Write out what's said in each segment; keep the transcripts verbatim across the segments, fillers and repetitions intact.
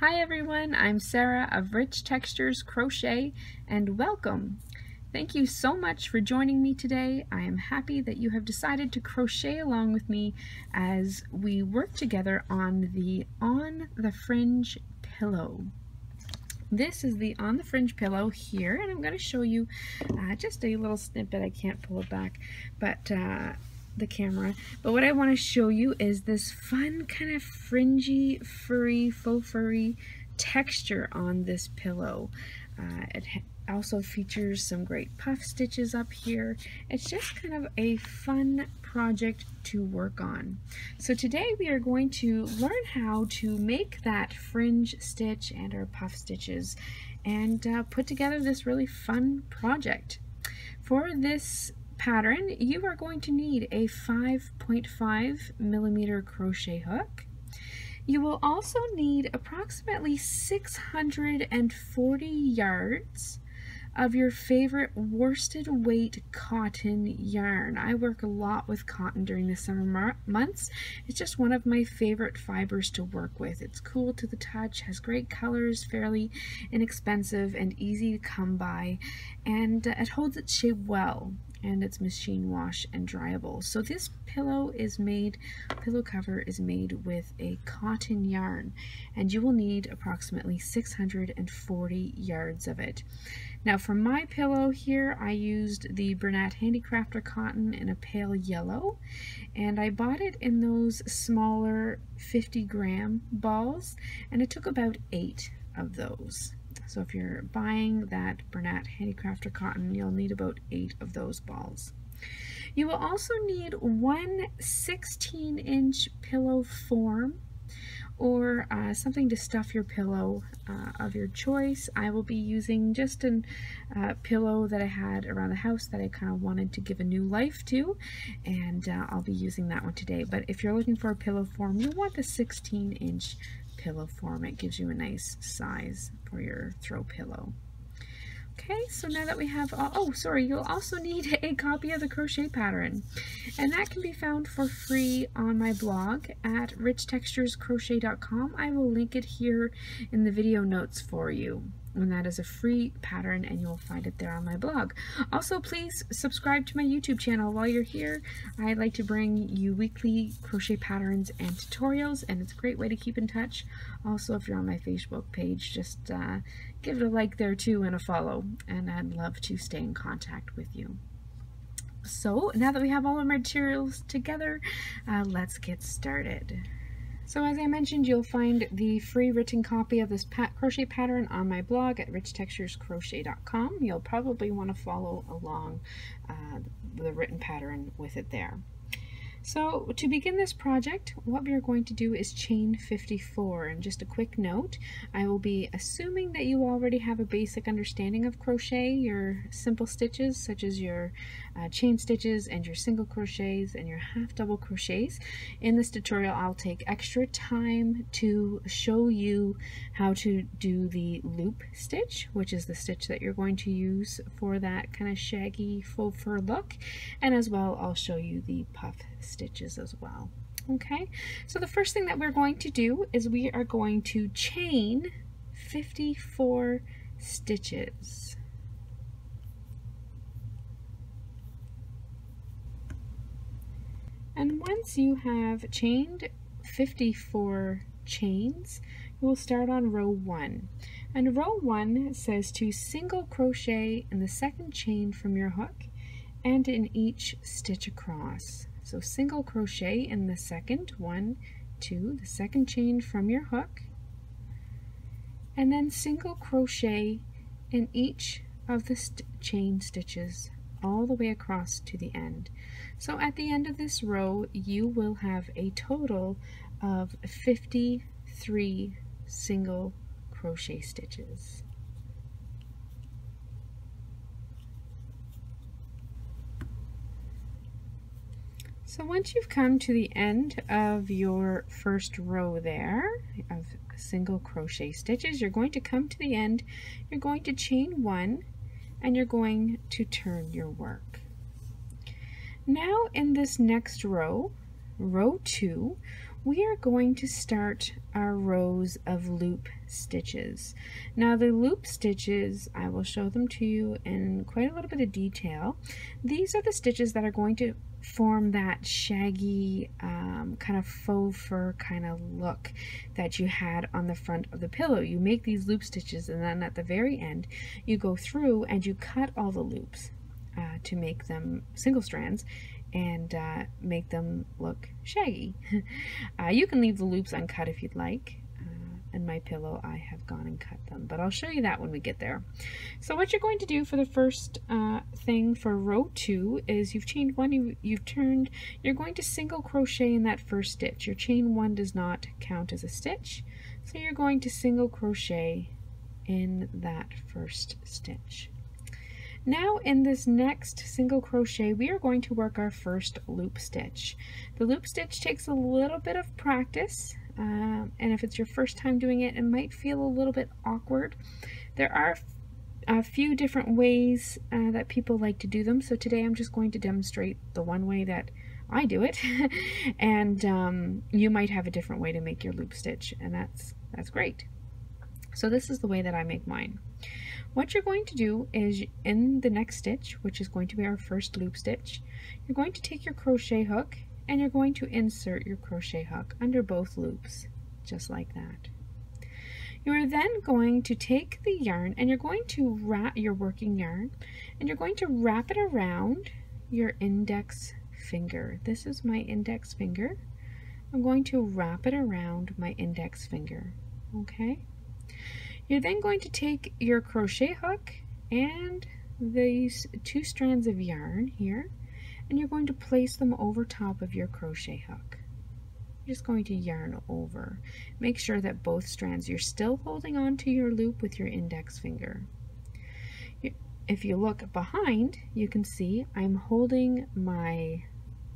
Hi everyone, I'm Sarah of Rich Textures Crochet, and welcome! Thank you so much for joining me today. I am happy that you have decided to crochet along with me as we work together on the On the Fringe Pillow. This is the On the Fringe Pillow here, and I'm going to show you uh, just a little snippet. I can't pull it back, but uh, the camera, but what I want to show you is this fun kind of fringy, furry, faux furry texture on this pillow. Uh, it also features some great puff stitches up here. It's just kind of a fun project to work on. So today we are going to learn how to make that fringe stitch and our puff stitches and uh, put together this really fun project. For this pattern, you are going to need a five point five millimeter crochet hook. You will also need approximately six hundred forty yards of your favorite worsted weight cotton yarn. I work a lot with cotton during the summer months. It's just one of my favorite fibers to work with. It's cool to the touch, has great colors, fairly inexpensive and easy to come by, and it holds its shape well. And it's machine wash and dryable. So this pillow is made, pillow cover is made with a cotton yarn, and you will need approximately six hundred forty yards of it. Now for my pillow here, I used the Bernat Handicrafter cotton in a pale yellow, and I bought it in those smaller fifty gram balls, and it took about eight of those. So if you're buying that Bernat Handicrafter cotton, you'll need about eight of those balls. You will also need one sixteen inch pillow form or uh, something to stuff your pillow uh, of your choice. I will be using just a uh, pillow that I had around the house that I kind of wanted to give a new life to, and uh, I'll be using that one today. But if you're looking for a pillow form, you'll want the sixteen inch pillow form. It gives you a nice size for your throw pillow. Okay, so now that we have all, oh sorry, you'll also need a copy of the crochet pattern, and that can be found for free on my blog at rich textures crochet dot com. I will link it here in the video notes for you, and that is a free pattern, and you'll find it there on my blog. Also, please subscribe to my YouTube channel while you're here. I like to bring you weekly crochet patterns and tutorials, and it's a great way to keep in touch. Also, if you're on my Facebook page, just uh, give it a like there too and a follow, and I'd love to stay in contact with you. So now that we have all our materials together, uh, let's get started. So as I mentioned, you'll find the free written copy of this pa crochet pattern on my blog at rich textures crochet dot com. You'll probably want to follow along uh, the written pattern with it there. So to begin this project, what we're going to do is chain fifty-four, and just a quick note, I will be assuming that you already have a basic understanding of crochet, your simple stitches such as your uh, chain stitches and your single crochets and your half double crochets. In this tutorial, I'll take extra time to show you how to do the loop stitch, which is the stitch that you're going to use for that kind of shaggy faux fur look, and as well I'll show you the puff stitch stitches as well. Okay, so the first thing that we're going to do is we are going to chain fifty-four stitches. And once you have chained fifty-four chains, you will start on row one. And row one says to single crochet in the second chain from your hook and in each stitch across. So single crochet in the second, one, two, the second chain from your hook, and then single crochet in each of the st chain stitches all the way across to the end. So at the end of this row, you will have a total of fifty-three single crochet stitches. So once you've come to the end of your first row there of single crochet stitches, you're going to come to the end, you're going to chain one, and you're going to turn your work. Now in this next row, row two, we are going to start our rows of loop stitches. Now the loop stitches, I will show them to you in quite a little bit of detail. These are the stitches that are going to form that shaggy um, kind of faux fur kind of look that you had on the front of the pillow. You make these loop stitches, and then at the very end you go through and you cut all the loops uh, to make them single strands and uh, make them look shaggy. uh, you can leave the loops uncut if you'd like. And my pillow, I have gone and cut them, but I'll show you that when we get there. So what you're going to do for the first uh, thing for row two is you've chained one, you, you've turned, you're going to single crochet in that first stitch. Your chain one does not count as a stitch, so you're going to single crochet in that first stitch. Now in this next single crochet, we are going to work our first loop stitch. The loop stitch takes a little bit of practice, um, and if it's your first time doing it, it might feel a little bit awkward. There are a few different ways uh, that people like to do them, so today I'm just going to demonstrate the one way that I do it, and um, you might have a different way to make your loop stitch, and that's, that's great. So this is the way that I make mine. What you're going to do is in the next stitch, which is going to be our first loop stitch, you're going to take your crochet hook and you're going to insert your crochet hook under both loops, just like that. You are then going to take the yarn and you're going to wrap your working yarn and you're going to wrap it around your index finger. This is my index finger. I'm going to wrap it around my index finger, okay? You're then going to take your crochet hook and these two strands of yarn here, and you're going to place them over top of your crochet hook. You're just going to yarn over. Make sure that both strands, you're still holding on to your loop with your index finger. If you look behind, you can see I'm holding my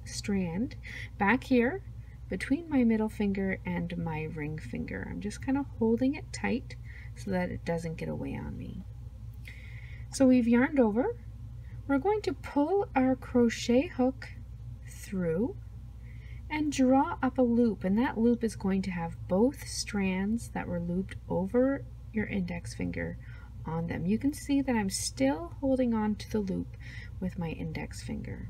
strand back here between my middle finger and my ring finger. I'm just kind of holding it tight so that it doesn't get away on me. So we've yarned over. We're going to pull our crochet hook through and draw up a loop, and that loop is going to have both strands that were looped over your index finger on them. You can see that I'm still holding on to the loop with my index finger.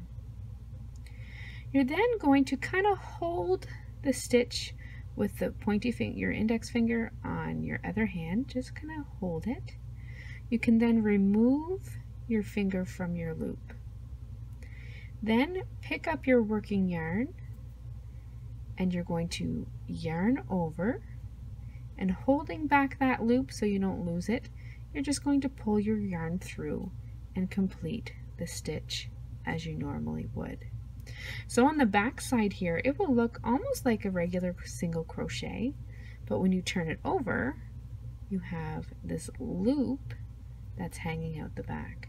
You're then going to kind of hold the stitch with the pointy finger, your index finger on your other hand, just kind of hold it. You can then remove your finger from your loop. Then pick up your working yarn and you're going to yarn over, and holding back that loop so you don't lose it, you're just going to pull your yarn through and complete the stitch as you normally would. So on the back side here, it will look almost like a regular single crochet, but when you turn it over, you have this loop that's hanging out the back.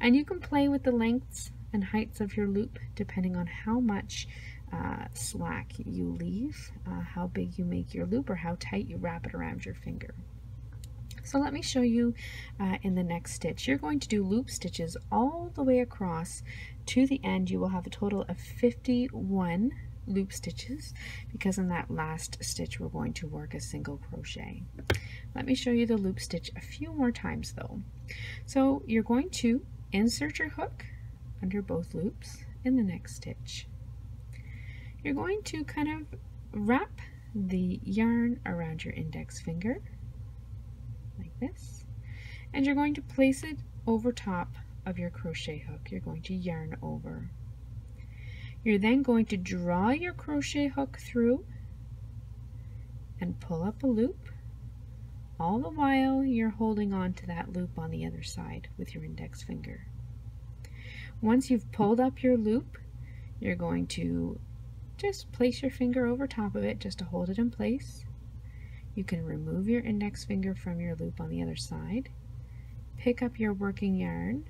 And you can play with the lengths and heights of your loop depending on how much uh, slack you leave, uh, how big you make your loop, or how tight you wrap it around your finger. So let me show you uh, in the next stitch. You're going to do loop stitches all the way across to the end. You will have a total of fifty-one loop stitches, because in that last stitch we're going to work a single crochet. Let me show you the loop stitch a few more times though. So you're going to insert your hook under both loops in the next stitch. You're going to kind of wrap the yarn around your index finger like this, and you're going to place it over top of your crochet hook. You're going to yarn over. You're then going to draw your crochet hook through and pull up a loop, all the while you're holding on to that loop on the other side with your index finger. Once you've pulled up your loop, you're going to just place your finger over top of it just to hold it in place. You can remove your index finger from your loop on the other side, pick up your working yarn,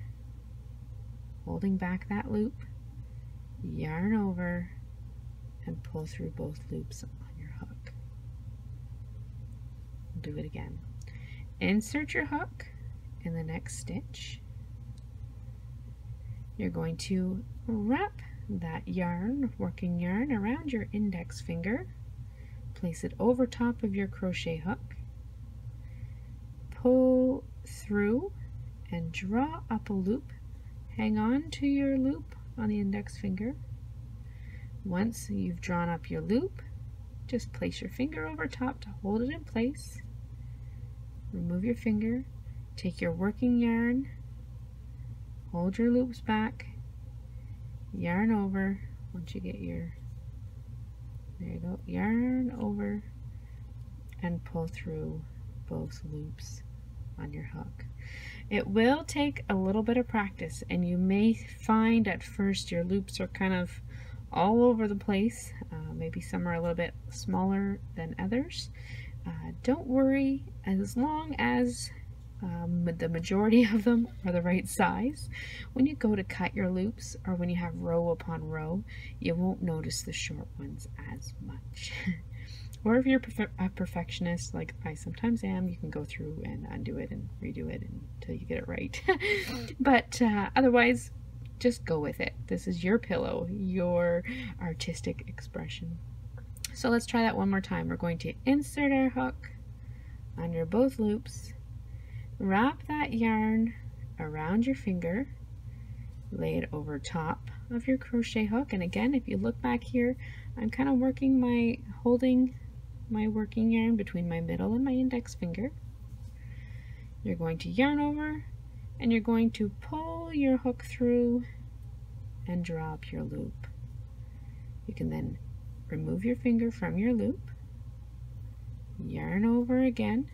holding back that loop, yarn over, and pull through both loops on your hook. Do it again. Insert your hook in the next stitch. You're going to wrap that yarn, working yarn, around your index finger place it over top of your crochet hook, pull through and draw up a loop. Hang on to your loop on the index finger. Once you've drawn up your loop, just place your finger over top to hold it in place. Remove your finger, take your working yarn, hold your loops back, yarn over. Once you get your, there you go, yarn over and pull through both loops on your hook. It will take a little bit of practice, and you may find at first your loops are kind of all over the place. Uh, maybe some are a little bit smaller than others. Uh, don't worry, as long as um, the majority of them are the right size. When you go to cut your loops, or when you have row upon row, you won't notice the short ones as much. Or if you're a perfectionist, like I sometimes am, you can go through and undo it and redo it until you get it right. But uh, otherwise, just go with it. This is your pillow, your artistic expression. So let's try that one more time. We're going to insert our hook under both loops, wrap that yarn around your finger, lay it over top of your crochet hook. And again, if you look back here, I'm kind of working my, holding my working yarn between my middle and my index finger. You're going to yarn over and you're going to pull your hook through and draw up your loop. You can then remove your finger from your loop, yarn over again,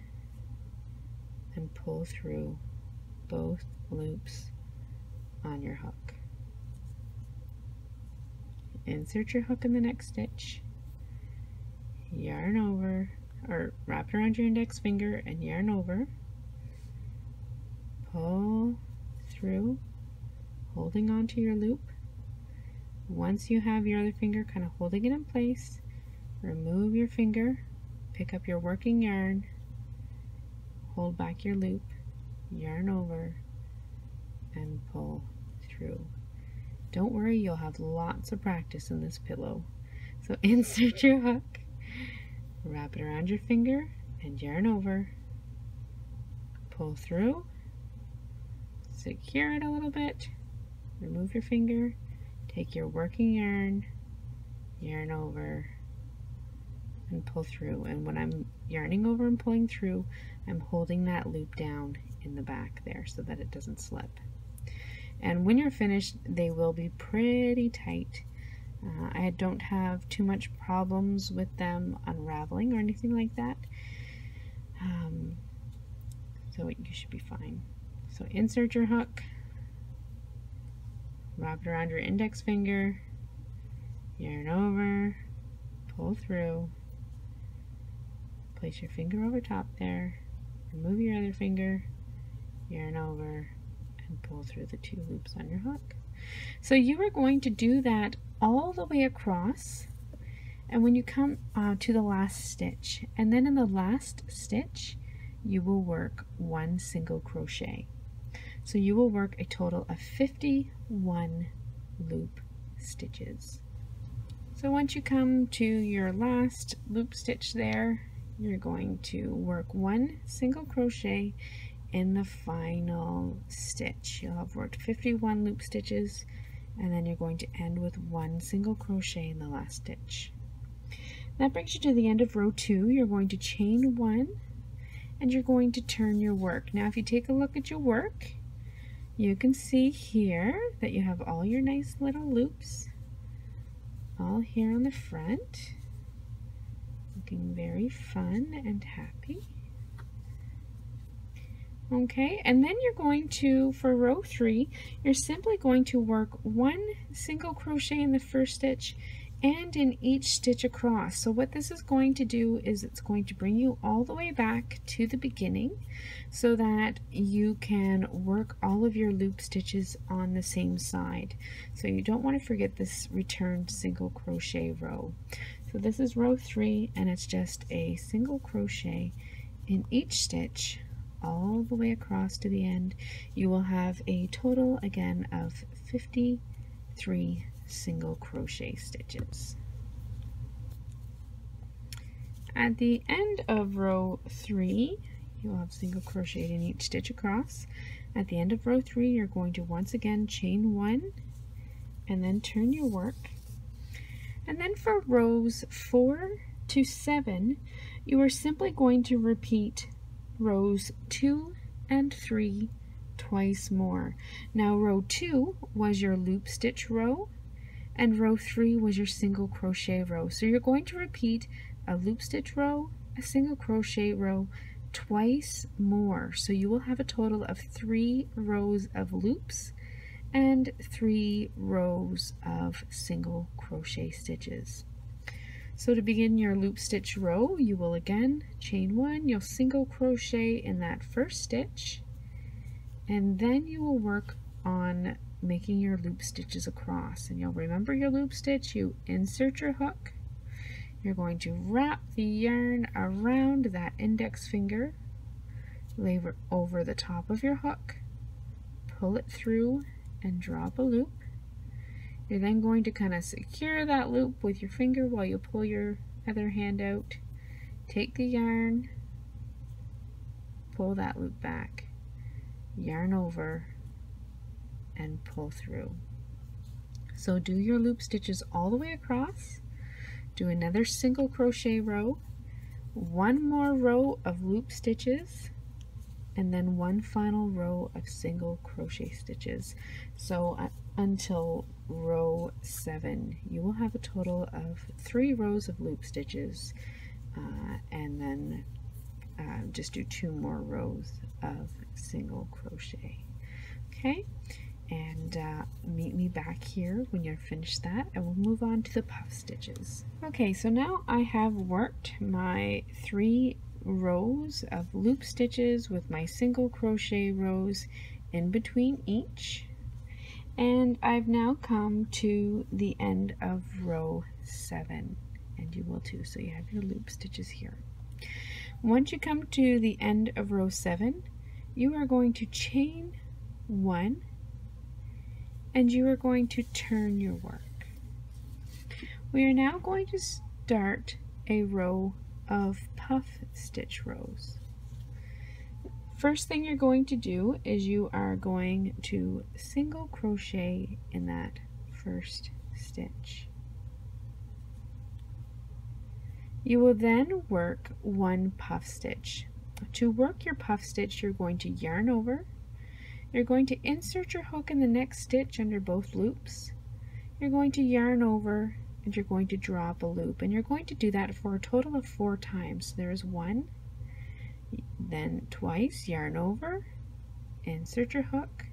and pull through both loops on your hook. Insert your hook in the next stitch, yarn over, or wrap it around your index finger and yarn over, pull through, holding on to your loop. Once you have your other finger kind of holding it in place, remove your finger, pick up your working yarn, hold back your loop, yarn over, and pull through. Don't worry, you'll have lots of practice in this pillow. So insert your hook, wrap it around your finger, and yarn over. Pull through, secure it a little bit, remove your finger, take your working yarn, yarn over, and pull through. And when I'm yarning over and pulling through, I'm holding that loop down in the back there so that it doesn't slip. And when you're finished, they will be pretty tight. Uh, I don't have too much problems with them unraveling or anything like that. Um, so you should be fine. So insert your hook, wrap it around your index finger, yarn over, pull through, place your finger over top there, remove your other finger, yarn over, and pull through the two loops on your hook. So you are going to do that all the way across, and when you come uh, to the last stitch, and then in the last stitch you will work one single crochet. So you will work a total of fifty-one loop stitches. So once you come to your last loop stitch there, you're going to work one single crochet in the final stitch. You'll have worked fifty-one loop stitches, and then you're going to end with one single crochet in the last stitch. That brings you to the end of row two. You're going to chain one and you're going to turn your work. Now if you take a look at your work, you can see here that you have all your nice little loops all here on the front, looking very fun and happy. Okay, and then you're going to, for row three, you're simply going to work one single crochet in the first stitch and in each stitch across. So what this is going to do is it's going to bring you all the way back to the beginning so that you can work all of your loop stitches on the same side. So you don't want to forget this return single crochet row. So this is row three, and it's just a single crochet in each stitch all the way across to the end. You will have a total again of fifty-three single crochet stitches. At the end of row three, you'll have single crochet in each stitch across. At the end of row three, you're going to once again chain one and then turn your work. And then for rows four to seven, you are simply going to repeat rows two and three twice more. Now row two was your loop stitch row and row three was your single crochet row. So you're going to repeat a loop stitch row, a single crochet row twice more. So you will have a total of three rows of loops and three rows of single crochet stitches. So to begin your loop stitch row, you will again chain one, you'll single crochet in that first stitch, and then you will work on making your loop stitches across. And you'll remember your loop stitch, you insert your hook, you're going to wrap the yarn around that index finger, lay over the top of your hook, pull it through and drop a loop. You're then going to kind of secure that loop with your finger while you pull your other hand out, take the yarn, pull that loop back, yarn over, and pull through. So do your loop stitches all the way across, do another single crochet row, one more row of loop stitches, and then one final row of single crochet stitches. So uh, until row seven, you will have a total of three rows of loop stitches, uh, and then uh, just do two more rows of single crochet. Okay, and uh, meet me back here when you're finished that, and we'll move on to the puff stitches. Okay, so now I have worked my three rows of loop stitches with my single crochet rows in between each, and I've now come to the end of row seven, and you will too. So you have your loop stitches here. Once you come to the end of row seven, you are going to chain one and you are going to turn your work. We are now going to start a row of puff stitch rows. First thing you're going to do is you are going to single crochet in that first stitch. You will then work one puff stitch. To work your puff stitch, you're going to yarn over, you're going to insert your hook in the next stitch under both loops, you're going to yarn over, and you're going to drop a loop, and you're going to do that for a total of four times. So there's one, then twice, yarn over, insert your hook,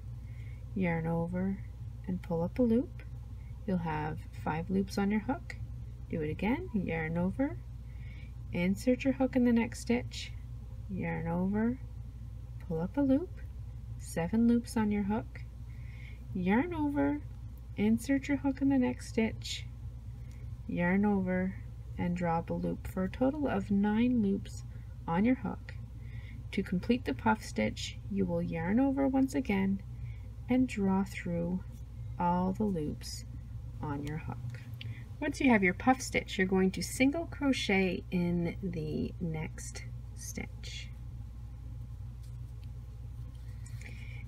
yarn over, and pull up a loop. You'll have five loops on your hook. Do it again, yarn over, insert your hook in the next stitch, yarn over, pull up a loop, seven loops on your hook, yarn over, insert your hook in the next stitch, yarn over, and drop a loop for a total of nine loops on your hook. To complete the puff stitch, you will yarn over once again and draw through all the loops on your hook. Once you have your puff stitch, you're going to single crochet in the next stitch.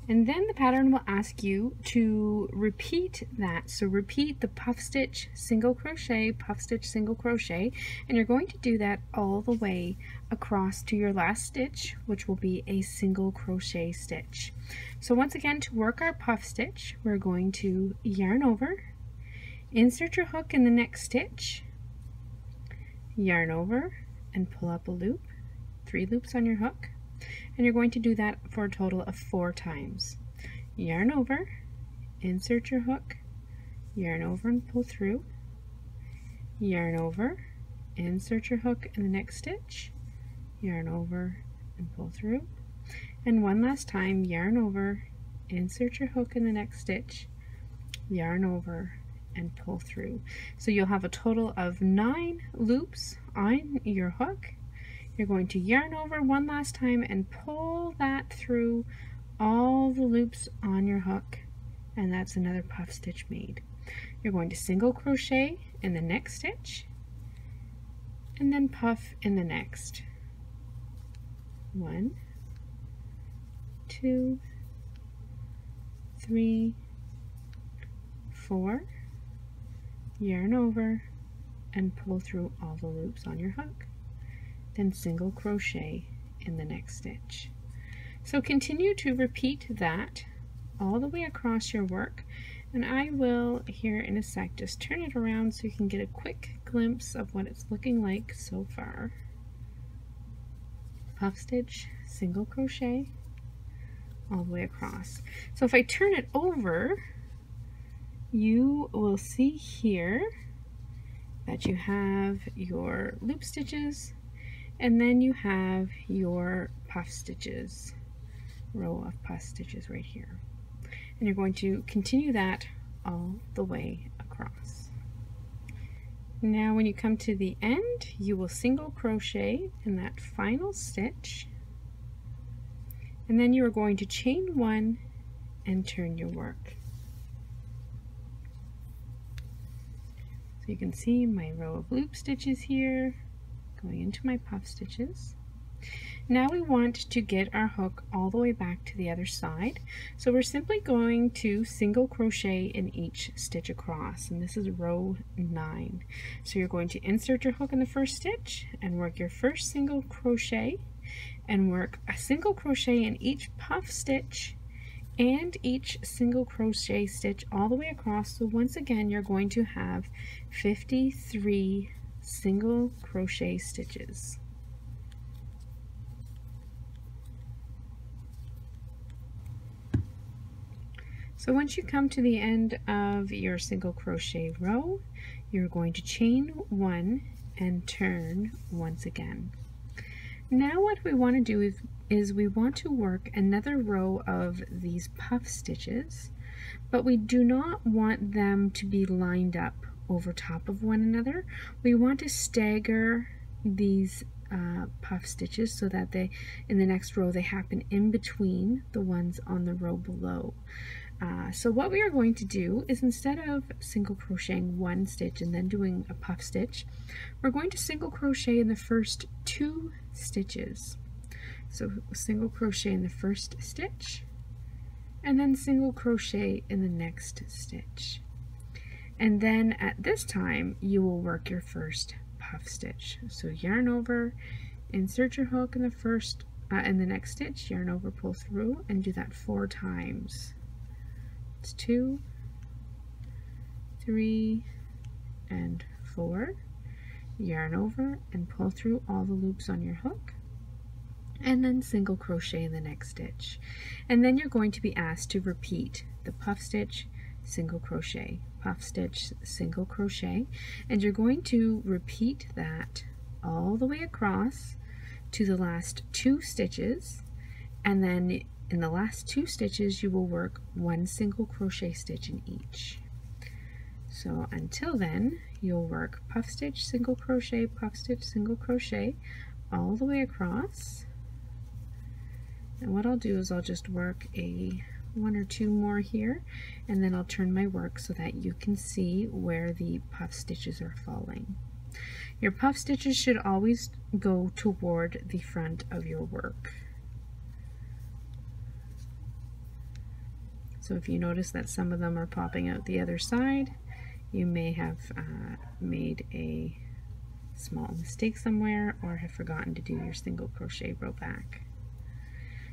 And then the pattern will ask you to repeat that. So repeat the puff stitch, single crochet, puff stitch, single crochet, and you're going to do that all the way across to your last stitch, which will be a single crochet stitch. So once again, to work our puff stitch, we're going to yarn over, insert your hook in the next stitch, yarn over, and pull up a loop, three loops on your hook, and you're going to do that for a total of four times. Yarn over, insert your hook, yarn over and pull through, yarn over, insert your hook in the next stitch, yarn over and pull through, and one last time, yarn over, insert your hook in the next stitch, yarn over and pull through. So you'll have a total of nine loops on your hook. You're going to yarn over one last time and pull that through all the loops on your hook, and that's another puff stitch made. You're going to single crochet in the next stitch, and then puff in the next. One, two, three, four, yarn over and pull through all the loops on your hook, then single crochet in the next stitch. So continue to repeat that all the way across your work, and I will here in a sec just turn it around so you can get a quick glimpse of what it's looking like so far. Puff stitch, single crochet all the way across. So if I turn it over, you will see here that you have your loop stitches, and then you have your puff stitches, row of puff stitches right here. And you're going to continue that all the way across. Now when you come to the end, you will single crochet in that final stitch, and then you are going to chain one and turn your work. So you can see my row of loop stitches here going into my puff stitches. Now we want to get our hook all the way back to the other side, so we're simply going to single crochet in each stitch across, and this is row nine. So you're going to insert your hook in the first stitch and work your first single crochet, and work a single crochet in each puff stitch and each single crochet stitch all the way across. So once again you're going to have fifty-three single crochet stitches. So once you come to the end of your single crochet row, you're going to chain one and turn once again. Now what we want to do is, is we want to work another row of these puff stitches, but we do not want them to be lined up over top of one another. We want to stagger these uh, puff stitches so that they, in the next row, they happen in between the ones on the row below. Uh, so what we are going to do is, instead of single crocheting one stitch and then doing a puff stitch, we're going to single crochet in the first two stitches. So single crochet in the first stitch and then single crochet in the next stitch. And then at this time you will work your first puff stitch. So yarn over, insert your hook in the first uh, in the next stitch, yarn over, pull through, and do that four times. Two, three, and four. Yarn over and pull through all the loops on your hook, and then single crochet in the next stitch. And then you're going to be asked to repeat the puff stitch, single crochet, puff stitch, single crochet, and you're going to repeat that all the way across to the last two stitches, and then in the last two stitches you will work one single crochet stitch in each. So until then you'll work puff stitch, single crochet, puff stitch, single crochet all the way across. And what I'll do is I'll just work a one or two more here, and then I'll turn my work so that you can see where the puff stitches are falling. Your puff stitches should always go toward the front of your work. So if you notice that some of them are popping out the other side, you may have uh, made a small mistake somewhere, or have forgotten to do your single crochet row back.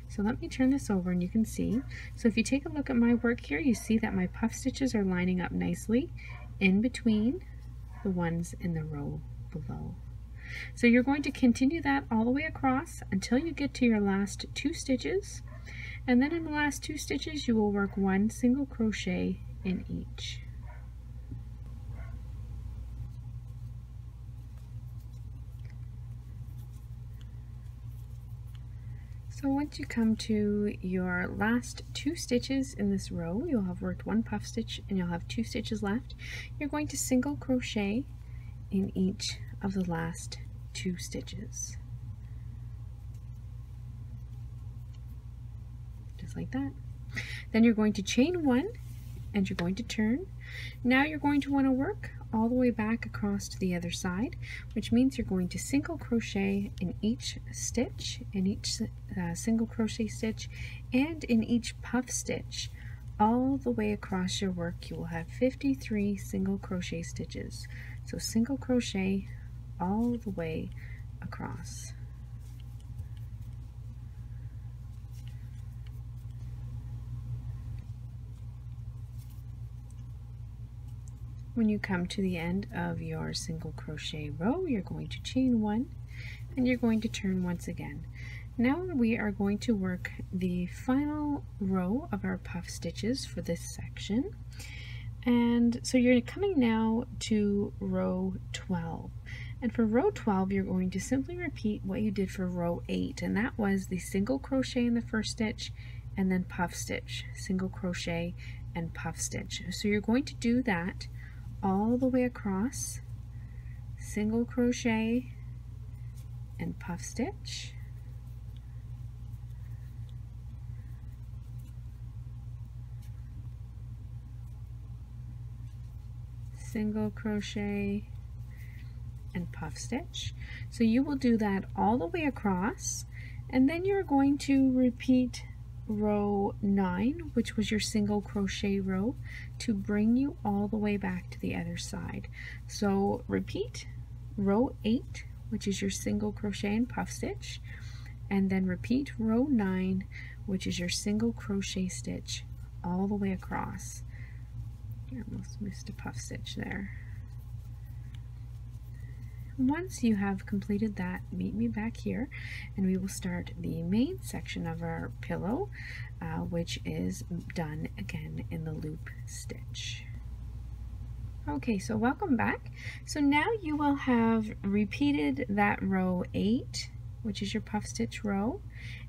So let me turn this over and you can see. So if you take a look at my work here, you see that my puff stitches are lining up nicely in between the ones in the row below. So you're going to continue that all the way across until you get to your last two stitches. And then in the last two stitches you will work one single crochet in each. So once you come to your last two stitches in this row, you'll have worked one puff stitch and you'll have two stitches left. You're going to single crochet in each of the last two stitches. Like that. Then you're going to chain one and you're going to turn. Now you're going to want to work all the way back across to the other side, which means you're going to single crochet in each stitch, in each uh, single crochet stitch, and in each puff stitch. All the way across your work you will have fifty-three single crochet stitches. So single crochet all the way across. When you come to the end of your single crochet row, you're going to chain one and you're going to turn once again. Now we are going to work the final row of our puff stitches for this section. And so you're coming now to row twelve. And for row twelve, you're going to simply repeat what you did for row eight, and that was the single crochet in the first stitch and then puff stitch, single crochet and puff stitch. So you're going to do that all the way across, single crochet and puff stitch. Single crochet and puff stitch. So you will do that all the way across, and then you're going to repeat row nine, which was your single crochet row, to bring you all the way back to the other side. So repeat row eight, which is your single crochet and puff stitch, and then repeat row nine, which is your single crochet stitch all the way across. I almost missed a puff stitch there. Once you have completed that, meet me back here and we will start the main section of our pillow, uh, which is done again in the loop stitch. Okay, so welcome back. So now you will have repeated that row eight, which is your puff stitch row,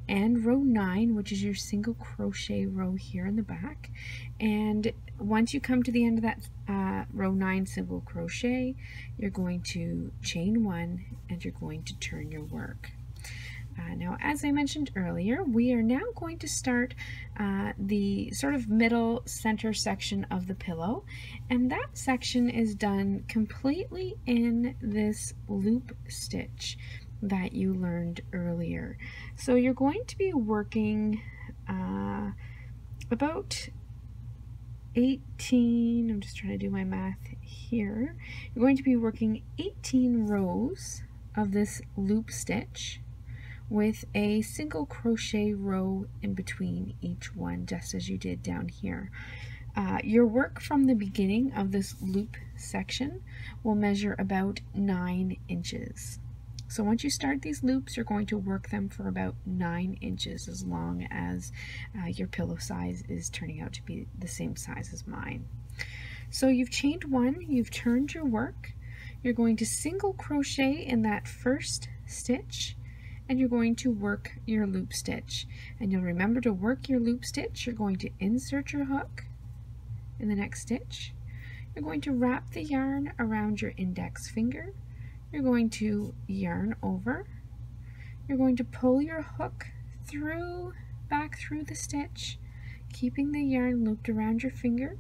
and row nine, which is your single crochet row here in the back. And once you come to the end of that uh, row nine single crochet, you're going to chain one and you're going to turn your work. Uh, now, as I mentioned earlier, we are now going to start uh, the sort of middle center section of the pillow, and that section is done completely in this loop stitch that you learned earlier. So you're going to be working uh, about eighteen, I'm just trying to do my math here, you're going to be working eighteen rows of this loop stitch with a single crochet row in between each one, just as you did down here. Uh, your work from the beginning of this loop section will measure about nine inches. So once you start these loops, you're going to work them for about nine inches, as long as uh, your pillow size is turning out to be the same size as mine. So you've chained one, you've turned your work, you're going to single crochet in that first stitch, and you're going to work your loop stitch. And you'll remember to work your loop stitch, you're going to insert your hook in the next stitch, you're going to wrap the yarn around your index finger, you're going to yarn over, you're going to pull your hook through, back through the stitch, keeping the yarn looped around your finger.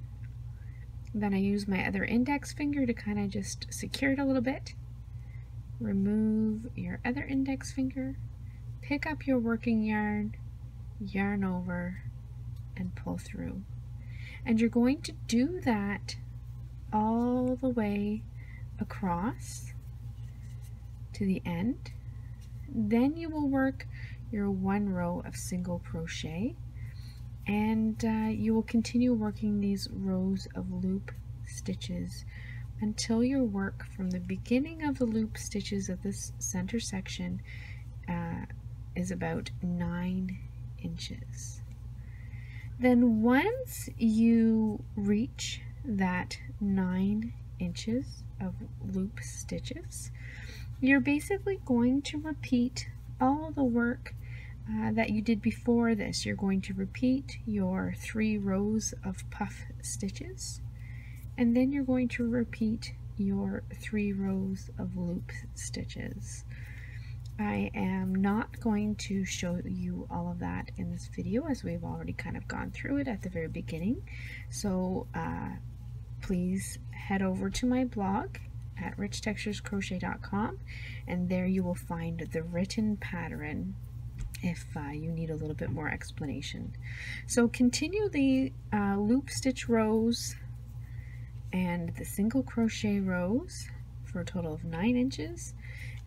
Then I use my other index finger to kind of just secure it a little bit. Remove your other index finger, pick up your working yarn, yarn over, and pull through. And you're going to do that all the way across to the end. Then you will work your one row of single crochet, and uh, you will continue working these rows of loop stitches until your work from the beginning of the loop stitches of this center section uh, is about nine inches. Then once you reach that nine inches of loop stitches, you're basically going to repeat all the work uh, that you did before this. You're going to repeat your three rows of puff stitches, and then you're going to repeat your three rows of loop stitches. I am not going to show you all of that in this video, as we've already kind of gone through it at the very beginning. So uh, please head over to my blog at rich textures crochet dot com, and there you will find the written pattern if uh, you need a little bit more explanation. So continue the uh, loop stitch rows and the single crochet rows for a total of nine inches,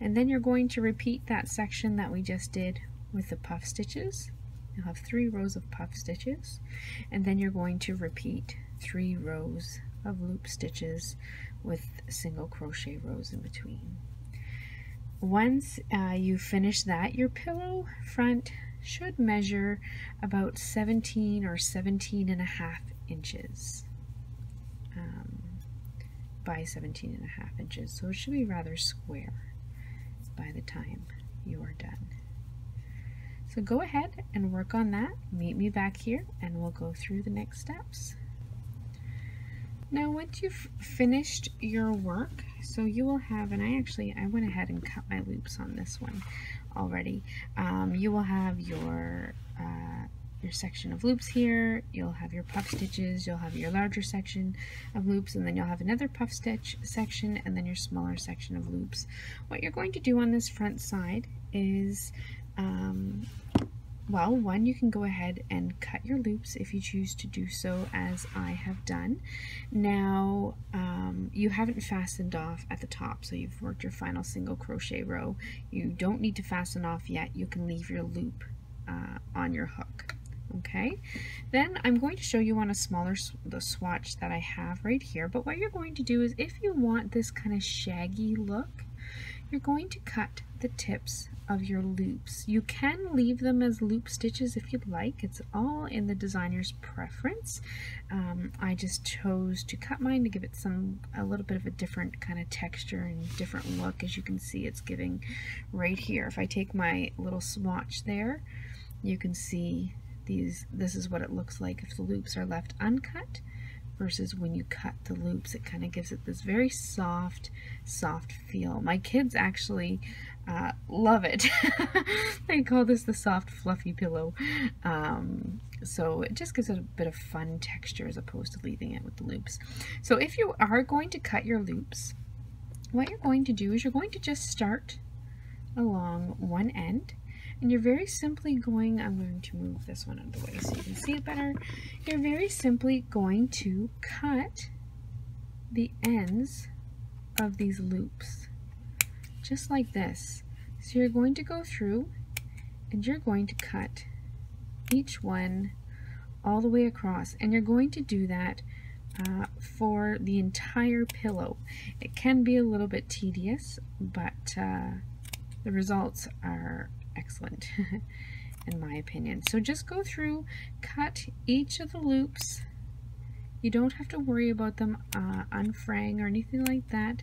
and then you're going to repeat that section that we just did with the puff stitches. You'll have three rows of puff stitches, and then you're going to repeat three rows of loop stitches with single crochet rows in between. Once uh, you finish that, your pillow front should measure about seventeen or seventeen and a half inches um, by seventeen and a half inches, so it should be rather square by the time you are done. So go ahead and work on that. Meet me back here and we'll go through the next steps. Now once you've finished your work, so you will have, and I actually, I went ahead and cut my loops on this one already. Um, you will have your, uh, your section of loops here, you'll have your puff stitches, you'll have your larger section of loops, and then you'll have another puff stitch section, and then your smaller section of loops. What you're going to do on this front side is, um, well, one, you can go ahead and cut your loops if you choose to do so, as I have done. Now, um, you haven't fastened off at the top, so you've worked your final single crochet row. You don't need to fasten off yet. You can leave your loop uh, on your hook, okay? Then I'm going to show you on a smaller sw the swatch that I have right here, but what you're going to do is, if you want this kind of shaggy look, you're going to cut the tips of your loops. You can leave them as loop stitches if you'd like. It's all in the designer's preference. Um, I just chose to cut mine to give it some, a little bit of a different kind of texture and different look. As you can see, it's giving right here. If I take my little swatch there, you can see these, this is what it looks like if the loops are left uncut versus when you cut the loops. It kind of gives it this very soft, soft feel. My kids actually uh, love it. They call this the soft, fluffy pillow. Um, so it just gives it a bit of fun texture as opposed to leaving it with the loops. So if you are going to cut your loops, what you're going to do is you're going to just start along one end, and you're very simply going, I'm going to move this one out of the way so you can see it better. You're very simply going to cut the ends of these loops, just like this. So you're going to go through and you're going to cut each one all the way across, and you're going to do that uh, for the entire pillow. It can be a little bit tedious, but uh, the results are excellent in my opinion. So just go through, cut each of the loops. You don't have to worry about them uh, unfraying or anything like that.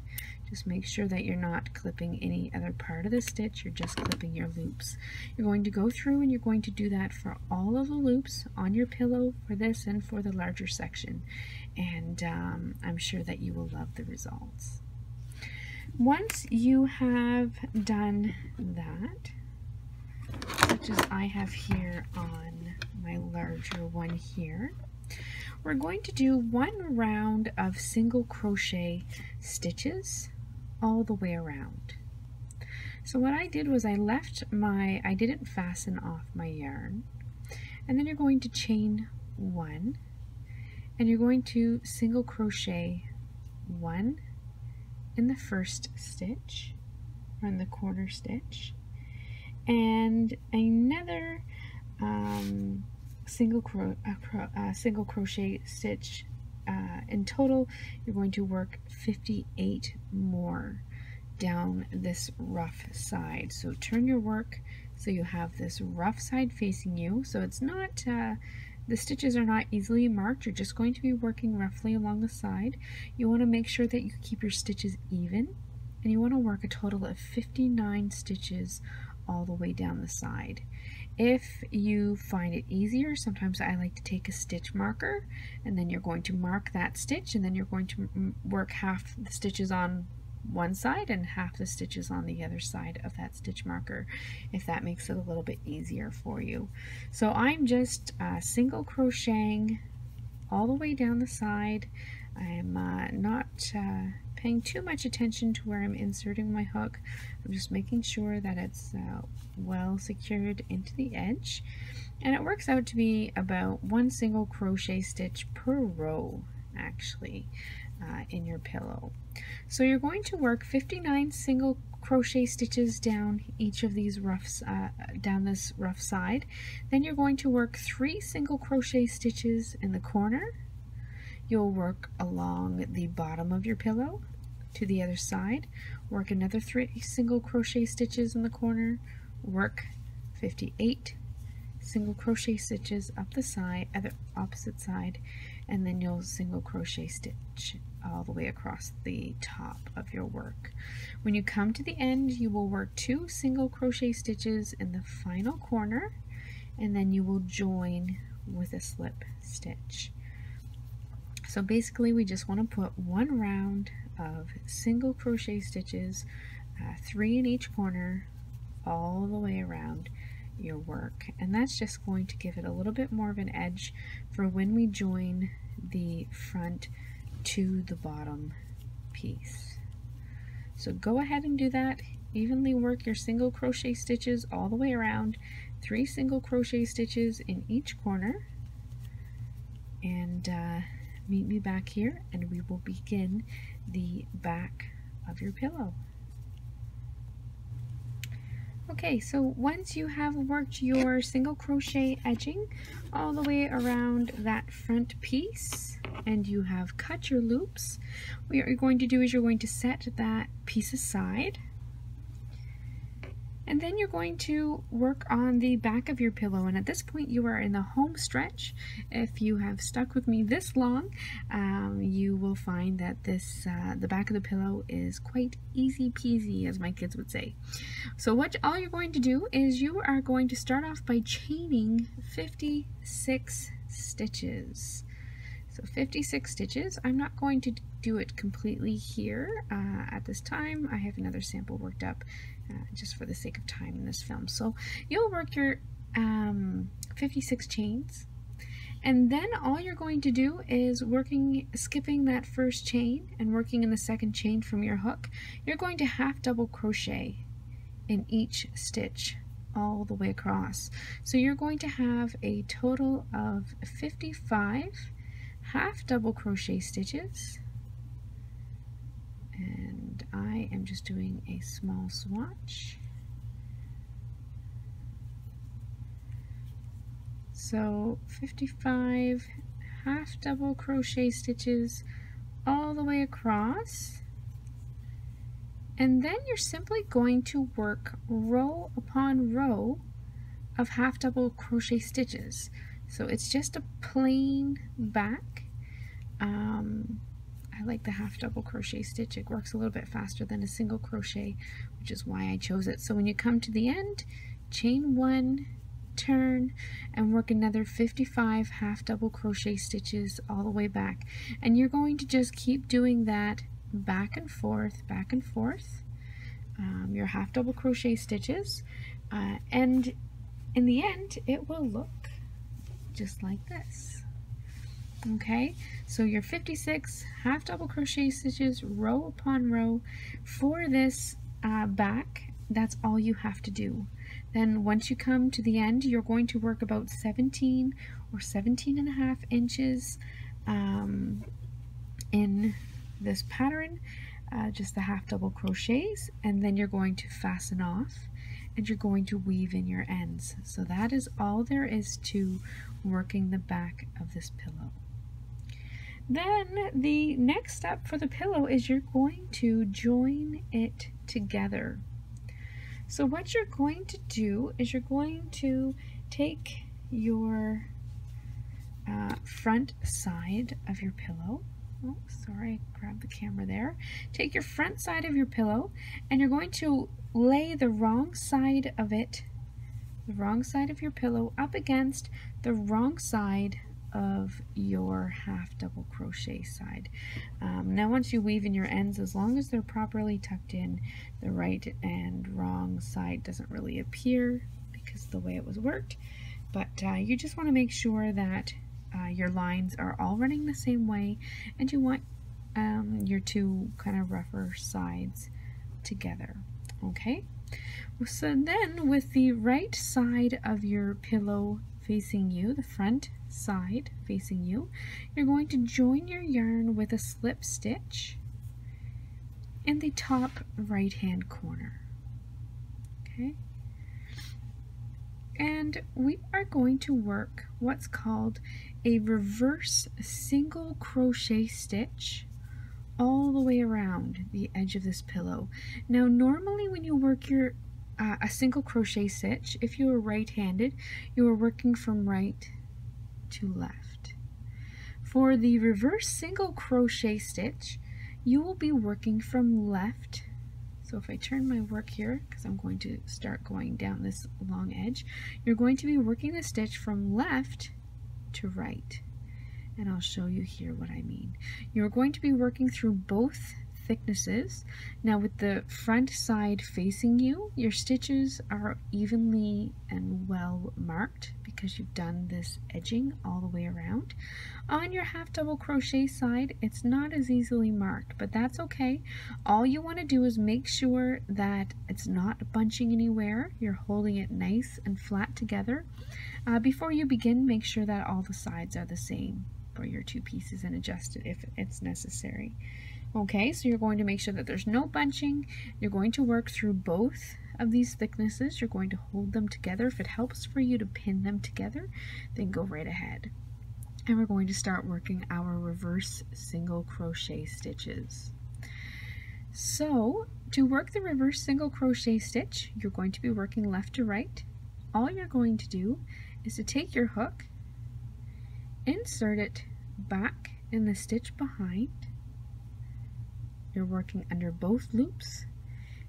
Just make sure that you're not clipping any other part of the stitch, you're just clipping your loops. You're going to go through and you're going to do that for all of the loops on your pillow, for this and for the larger section, and um, I'm sure that you will love the results. Once you have done that, such as I have here on my larger one here, we're going to do one round of single crochet stitches all the way around. So what I did was I left my, I didn't fasten off my yarn, and then you're going to chain one, and you're going to single crochet one in the first stitch, or in the corner stitch, and another um, single, cro uh, cro uh, single crochet stitch. Uh, in total, you're going to work fifty-eight more down this rough side. So turn your work so you have this rough side facing you. So it's not, uh, the stitches are not easily marked. You're just going to be working roughly along the side. You want to make sure that you keep your stitches even, and you want to work a total of fifty-nine stitches all the way down the side. If you find it easier, sometimes I like to take a stitch marker, and then you're going to mark that stitch, and then you're going to work half the stitches on one side and half the stitches on the other side of that stitch marker, if that makes it a little bit easier for you. So I'm just uh, single crocheting all the way down the side I'm uh, not uh, paying too much attention to where I'm inserting my hook. I'm just making sure that it's uh, well secured into the edge, and it works out to be about one single crochet stitch per row actually uh, in your pillow. So you're going to work fifty-nine single crochet stitches down each of these rough uh, down this rough side. Then you're going to work three single crochet stitches in the corner. You'll work along the bottom of your pillow to the other side, work another three single crochet stitches in the corner, work fifty-eight single crochet stitches up the side, at the opposite side, and then you'll single crochet stitch all the way across the top of your work. When you come to the end, you will work two single crochet stitches in the final corner, and then you will join with a slip stitch. So basically we just want to put one round of single crochet stitches, uh, three in each corner, all the way around your work, and that's just going to give it a little bit more of an edge for when we join the front to the bottom piece. So go ahead and do that. Evenly work your single crochet stitches all the way around, three single crochet stitches in each corner, and uh, meet me back here and we will begin the back of your pillow. Okay, so once you have worked your single crochet edging all the way around that front piece and you have cut your loops, what you're going to do is you're going to set that piece aside, and then you're going to work on the back of your pillow. And at this point you are in the home stretch. If you have stuck with me this long, um, you will find that this uh, the back of the pillow is quite easy peasy, as my kids would say. So what all you're going to do is you are going to start off by chaining fifty-six stitches. So fifty-six stitches. I'm not going to do it completely here uh, at this time. I have another sample worked up uh, just for the sake of time in this film. So you'll work your um, fifty-six chains, and then all you're going to do is working, skipping that first chain and working in the second chain from your hook. You're going to half double crochet in each stitch all the way across. So you're going to have a total of fifty-five half double crochet stitches, and I am just doing a small swatch. So fifty-five half double crochet stitches all the way across, and then you're simply going to work row upon row of half double crochet stitches. So it's just a plain back. Um, I like the half double crochet stitch. It works a little bit faster than a single crochet, which is why I chose it. So when you come to the end, chain one, turn, and work another fifty-five half double crochet stitches all the way back. And you're going to just keep doing that back and forth, back and forth, um, your half double crochet stitches. Uh, and in the end, it will look just like this. Okay, so your fifty-six half double crochet stitches row upon row for this uh, back. That's all you have to do. Then once you come to the end, you're going to work about seventeen or seventeen and a half inches um, in this pattern, uh, just the half double crochets, and then you're going to fasten off and you're going to weave in your ends. So that is all there is to working the back of this pillow. Then the next step for the pillow is you're going to join it together. So what you're going to do is you're going to take your uh, front side of your pillow. Oh, sorry, grab the camera there. Take your front side of your pillow, and you're going to lay the wrong side of it, the wrong side of your pillow, up against the wrong side of your half double crochet side. Um, now once you weave in your ends, as long as they're properly tucked in, the right and wrong side doesn't really appear because of the way it was worked, but uh, you just want to make sure that uh, your lines are all running the same way, and you want um, your two kind of rougher sides together. Okay, so then with the right side of your pillow facing you, the front side facing you, you're going to join your yarn with a slip stitch in the top right hand corner. Okay, and we are going to work what's called a reverse single crochet stitch all the way around the edge of this pillow. Now normally when you work your uh, a single crochet stitch, if you were right-handed, you are working from right to left. For the reverse single crochet stitch, you will be working from left. So if I turn my work here, because I'm going to start going down this long edge, you're going to be working the stitch from left to right. And I'll show you here what I mean. You're going to be working through both thicknesses. Now with the front side facing you, your stitches are evenly and well marked because you've done this edging all the way around. On your half double crochet side, it's not as easily marked, but that's okay. All you want to do is make sure that it's not bunching anywhere. You're holding it nice and flat together. Uh, before you begin, make sure that all the sides are the same for your two pieces and adjust it if it's necessary. Okay, so you're going to make sure that there's no bunching. You're going to work through both of these thicknesses. You're going to hold them together. If it helps for you to pin them together, then go right ahead. And we're going to start working our reverse single crochet stitches. So, to work the reverse single crochet stitch, you're going to be working left to right. All you're going to do is to take your hook, insert it back in the stitch behind. You're working under both loops.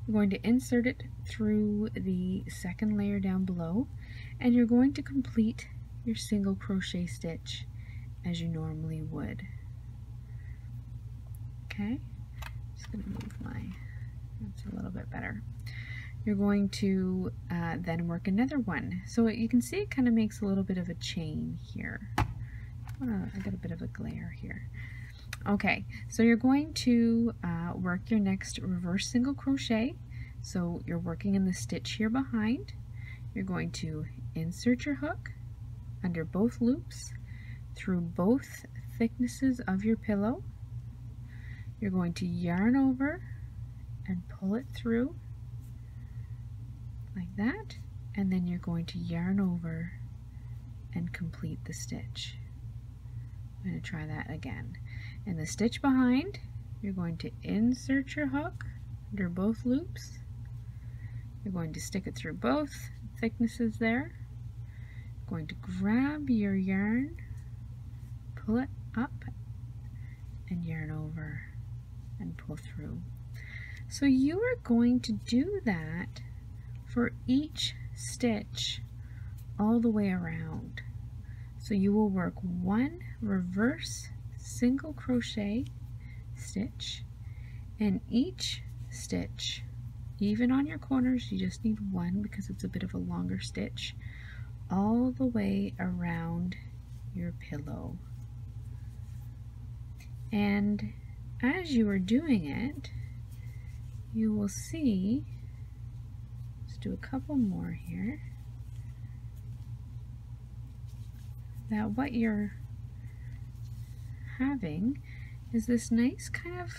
You're going to insert it through the second layer down below, and you're going to complete your single crochet stitch as you normally would. Okay, just gonna move my, that's a little bit better. You're going to uh, then work another one. So you can see it kind of makes a little bit of a chain here. Oh, I got a bit of a glare here. Okay, so you're going to uh, work your next reverse single crochet. So you're working in the stitch here behind. You're going to insert your hook under both loops through both thicknesses of your pillow. You're going to yarn over and pull it through like that, and then you're going to yarn over and complete the stitch. I'm going to try that again. In the stitch behind, you're going to insert your hook under both loops. You're going to stick it through both thicknesses there. You're going to grab your yarn, pull it up, and yarn over and pull through. So you are going to do that for each stitch all the way around. So you will work one reverse single crochet stitch in each stitch. Even on your corners, you just need one because it's a bit of a longer stitch all the way around your pillow. And as you are doing it, you will see, let's do a couple more here, that what you're having is this nice kind of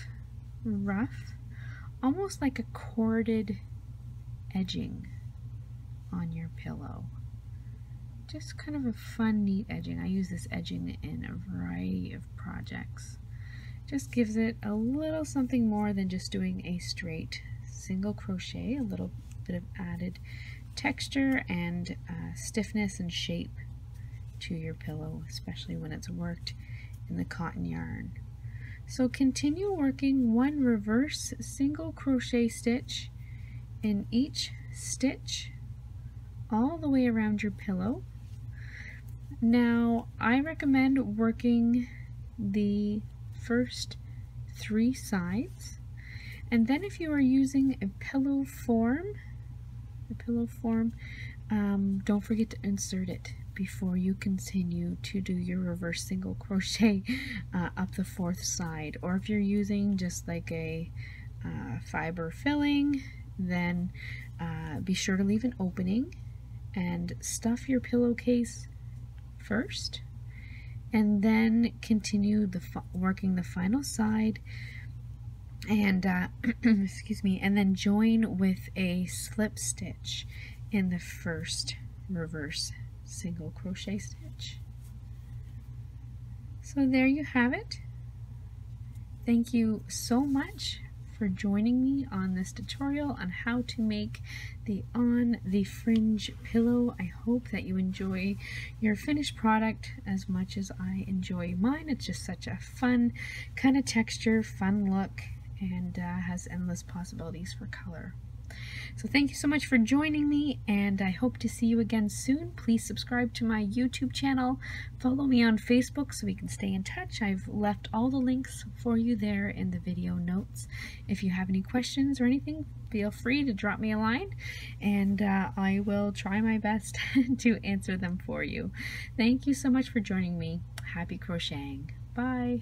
rough, almost like a corded edging on your pillow. Just kind of a fun, neat edging. I use this edging in a variety of projects. Just gives it a little something more than just doing a straight single crochet, a little bit of added texture and uh, stiffness and shape to your pillow, especially when it's worked in the cotton yarn. So continue working one reverse single crochet stitch in each stitch all the way around your pillow. Now I recommend working the first three sides, and then if you are using a pillow form, a pillow form, um, don't forget to insert it before you continue to do your reverse single crochet uh, up the fourth side. Or if you're using just like a uh, fiber filling, then uh, be sure to leave an opening and stuff your pillowcase first, and then continue the working the final side, and uh, excuse me, and then join with a slip stitch in the first reverse single crochet stitch. So there you have it. Thank you so much for joining me on this tutorial on how to make the On the Fringe pillow. I hope that you enjoy your finished product as much as I enjoy mine. It's just such a fun kind of texture, fun look, and uh, has endless possibilities for color. So thank you so much for joining me, and I hope to see you again soon. Please subscribe to my YouTube channel. Follow me on Facebook so we can stay in touch. I've left all the links for you there in the video notes. If you have any questions or anything, feel free to drop me a line, and uh, I will try my best to answer them for you. Thank you so much for joining me. Happy crocheting. Bye.